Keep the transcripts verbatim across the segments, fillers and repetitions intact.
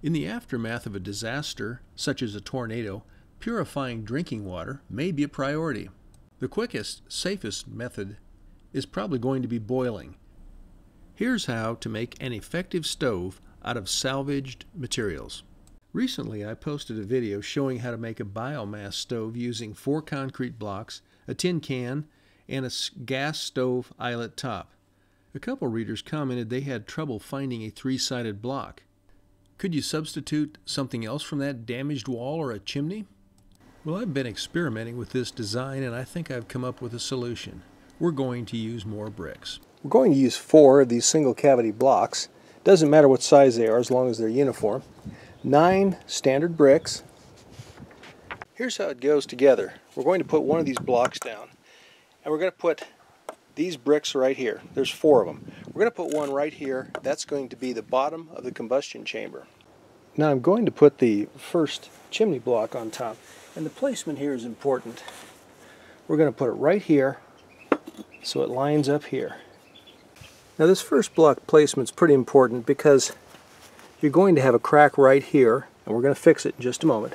In the aftermath of a disaster, such as a tornado, purifying drinking water may be a priority. The quickest, safest method is probably going to be boiling. Here's how to make an effective stove out of salvaged materials. Recently, I posted a video showing how to make a biomass stove using four concrete blocks, a tin can, and a gas stove eyelet top. A couple readers commented they had trouble finding a three-sided block. Could you substitute something else from that damaged wall or a chimney? Well, I've been experimenting with this design and I think I've come up with a solution. We're going to use more bricks. We're going to use four of these single cavity blocks. Doesn't matter what size they are as long as they're uniform. Nine standard bricks. Here's how it goes together. We're going to put one of these blocks down and we're going to put these bricks right here. There's four of them. We're going to put one right here. That's going to be the bottom of the combustion chamber. Now I'm going to put the first chimney block on top, and the placement here is important. We're going to put it right here so it lines up here. Now this first block placement is pretty important because you're going to have a crack right here, and we're going to fix it in just a moment.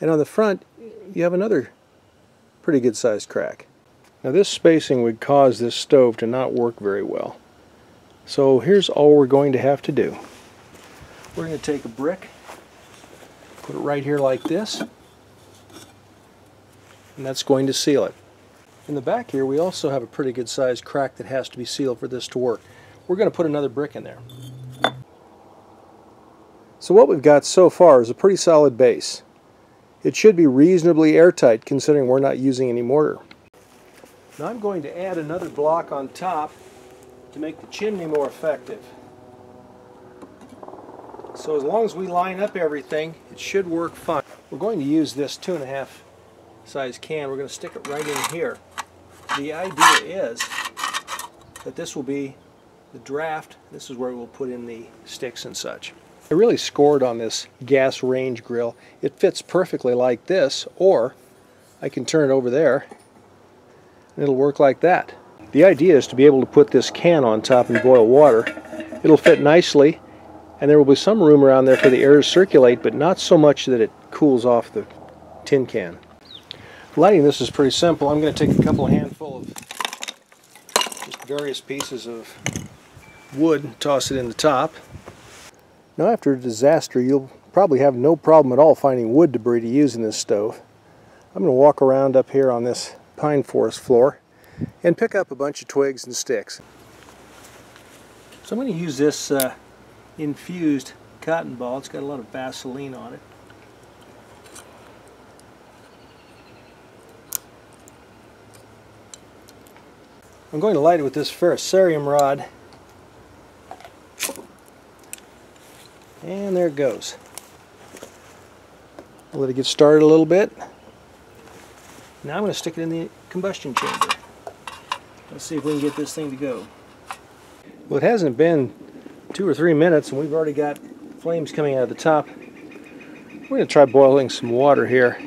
And on the front you have another pretty good sized crack. Now this spacing would cause this stove to not work very well. So here's all we're going to have to do. We're going to take a brick, put it right here like this, and that's going to seal it. In the back here we also have a pretty good sized crack that has to be sealed for this to work. We're going to put another brick in there. So what we've got so far is a pretty solid base. It should be reasonably airtight considering we're not using any mortar. Now I'm going to add another block on top to make the chimney more effective. So as long as we line up everything, it should work fine. We're going to use this two and a half size can. We're going to stick it right in here. The idea is that this will be the draft. This is where we'll put in the sticks and such. I really scored on this gas range grill. It fits perfectly like this, or I can turn it over there. It'll work like that. The idea is to be able to put this can on top and boil water. It'll fit nicely, and there will be some room around there for the air to circulate, but not so much that it cools off the tin can. Lighting this is pretty simple. I'm going to take a couple of handful of just various pieces of wood and toss it in the top. Now after a disaster you'll probably have no problem at all finding wood debris to use in this stove. I'm going to walk around up here on this pine forest floor and pick up a bunch of twigs and sticks. So I'm going to use this uh, infused cotton ball. It's got a lot of Vaseline on it. I'm going to light it with this ferrocerium rod, and there it goes. I'll let it get started a little bit. Now I'm going to stick it in the combustion chamber. Let's see if we can get this thing to go. Well, it hasn't been two or three minutes and we've already got flames coming out of the top. We're going to try boiling some water here.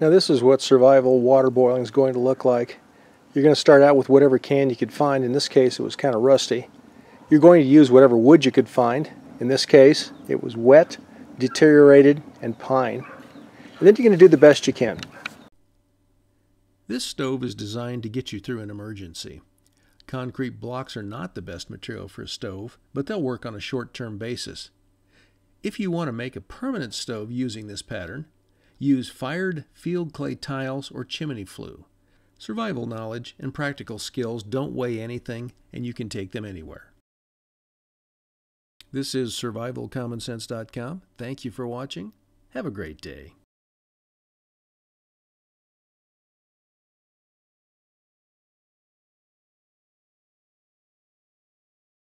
Now this is what survival water boiling is going to look like. You're going to start out with whatever can you could find. In this case it was kind of rusty. You're going to use whatever wood you could find. In this case it was wet, deteriorated, and pine. And then you're going to do the best you can. This stove is designed to get you through an emergency. Concrete blocks are not the best material for a stove, but they'll work on a short-term basis. If you want to make a permanent stove using this pattern, use fired field clay tiles or chimney flue. Survival knowledge and practical skills don't weigh anything, and you can take them anywhere. This is survival common sense dot com. Thank you for watching. Have a great day.